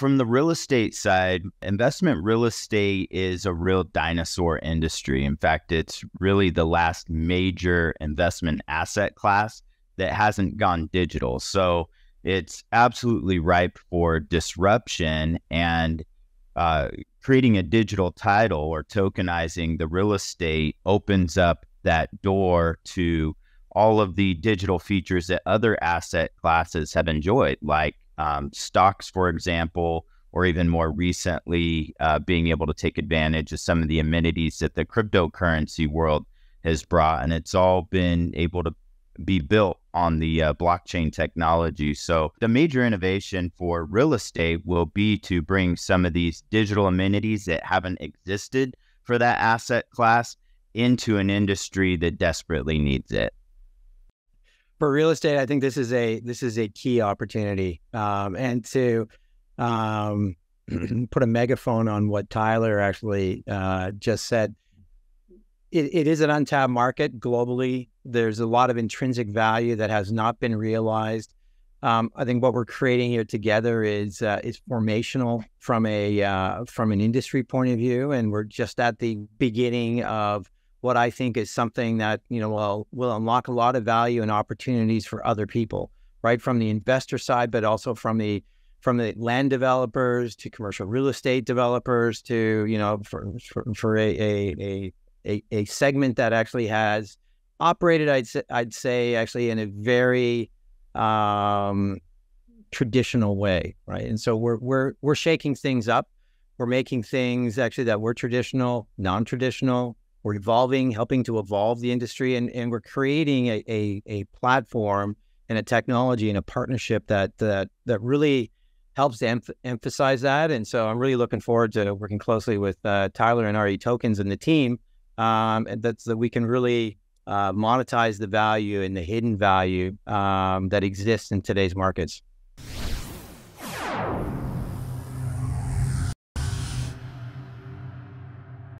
From the real estate side, investment real estate is a real dinosaur industry. In fact, it's really the last major investment asset class that hasn't gone digital. So it's absolutely ripe for disruption, and creating a digital title or tokenizing the real estate opens up that door to all of the digital features that other asset classes have enjoyed, like stocks, for example, or even more recently, being able to take advantage of some of the amenities that the cryptocurrency world has brought. And it's all been able to be built on the blockchain technology. So the major innovation for real estate will be to bring some of these digital amenities that haven't existed for that asset class into an industry that desperately needs it. For real estate, I think this is a key opportunity, and to put a megaphone on what Tyler actually just said. It is an untapped market globally. There's a lot of intrinsic value that has not been realized. I think what we're creating here together is formational from a from an industry point of view, and we're just at the beginning of what I think is something that, you know, will unlock a lot of value and opportunities for other people, right? From the investor side, but also from the land developers to commercial real estate developers to, you know, for a segment that actually has operated, I'd say actually in a very traditional way, right? And so we're shaking things up. We're making things actually that were traditional, non-traditional. We're evolving, helping to evolve the industry, and we're creating a platform and a technology and a partnership that really helps to emphasize that. And so I'm really looking forward to working closely with Tyler and RE Tokens and the team, and that we can really monetize the value and the hidden value that exists in today's markets.